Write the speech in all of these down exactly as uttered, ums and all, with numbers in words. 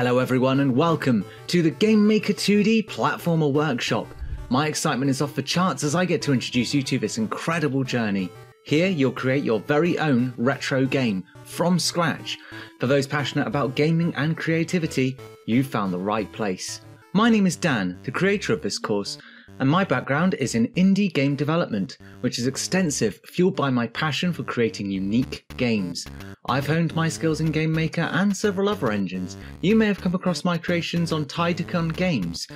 Hello everyone and welcome to the GameMaker two D Platformer Workshop. My excitement is off the charts as I get to introduce you to this incredible journey. Here you'll create your very own retro game from scratch. For those passionate about gaming and creativity, you've found the right place. My name is Dan, the creator of this course, and my background is in indie game development, which is extensive, fueled by my passion for creating unique games. I've honed my skills in GameMaker and several other engines. You may have come across my creations on Tidecom Games.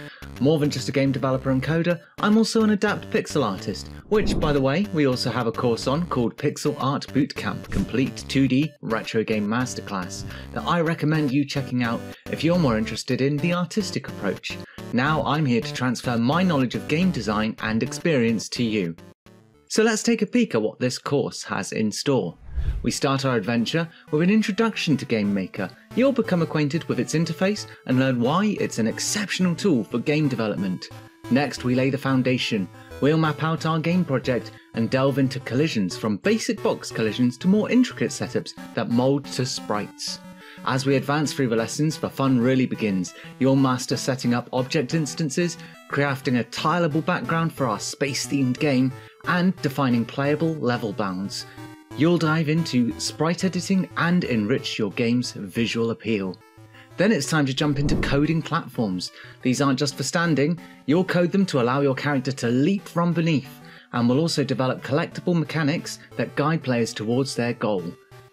More than just a game developer and coder, I'm also an adept pixel artist, which, by the way, we also have a course on called Pixel Art Bootcamp Complete two D Retro Game Masterclass that I recommend you checking out if you're more interested in the artistic approach. Now I'm here to transfer my knowledge of game design and experience to you. So let's take a peek at what this course has in store. We start our adventure with an introduction to GameMaker. You'll become acquainted with its interface and learn why it's an exceptional tool for game development. Next, we lay the foundation. We'll map out our game project and delve into collisions, from basic box collisions to more intricate setups that mold to sprites. As we advance through the lessons, the fun really begins. You'll master setting up object instances, crafting a tileable background for our space-themed game, and defining playable level bounds. You'll dive into sprite editing and enrich your game's visual appeal. Then it's time to jump into coding platforms. These aren't just for standing, you'll code them to allow your character to leap from beneath, and will also develop collectible mechanics that guide players towards their goal.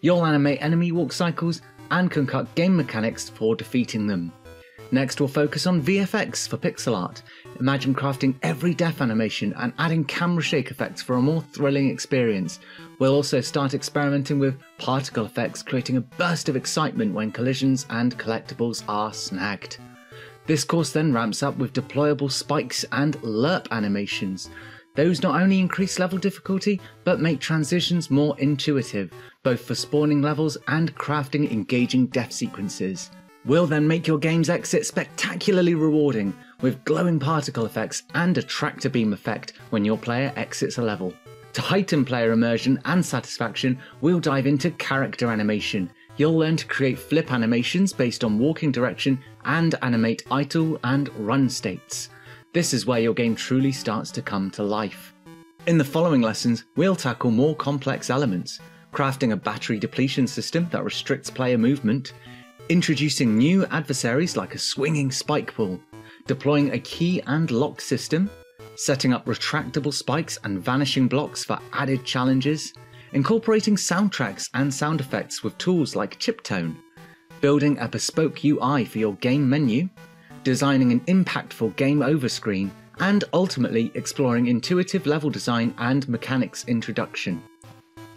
You'll animate enemy walk cycles and concoct game mechanics for defeating them. Next, we'll focus on V F X for pixel art. Imagine crafting every death animation and adding camera shake effects for a more thrilling experience. We'll also start experimenting with particle effects, creating a burst of excitement when collisions and collectibles are snagged. This course then ramps up with deployable spikes and lerp animations. Those not only increase level difficulty, but make transitions more intuitive, both for spawning levels and crafting engaging death sequences. We'll then make your game's exit spectacularly rewarding, with glowing particle effects and a tractor beam effect when your player exits a level. To heighten player immersion and satisfaction, we'll dive into character animation. You'll learn to create flip animations based on walking direction and animate idle and run states. This is where your game truly starts to come to life. In the following lessons, we'll tackle more complex elements, crafting a battery depletion system that restricts player movement, introducing new adversaries like a swinging spike ball, deploying a key and lock system, setting up retractable spikes and vanishing blocks for added challenges, incorporating soundtracks and sound effects with tools like ChipTone, building a bespoke U I for your game menu, designing an impactful game over screen, and ultimately exploring intuitive level design and mechanics introduction.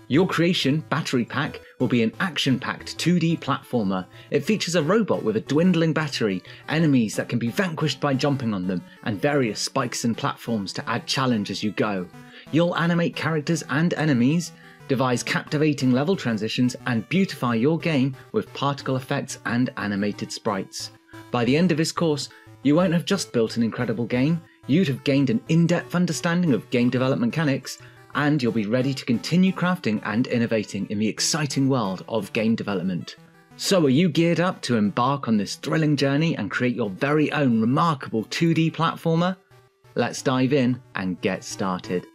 Your creation, Battery Pack, will be an action-packed two D platformer. It features a robot with a dwindling battery, enemies that can be vanquished by jumping on them, and various spikes and platforms to add challenge as you go. You'll animate characters and enemies, devise captivating level transitions, and beautify your game with particle effects and animated sprites. By the end of this course, you won't have just built an incredible game, you'd have gained an in-depth understanding of game development mechanics, and you'll be ready to continue crafting and innovating in the exciting world of game development. So are you geared up to embark on this thrilling journey and create your very own remarkable two D platformer? Let's dive in and get started.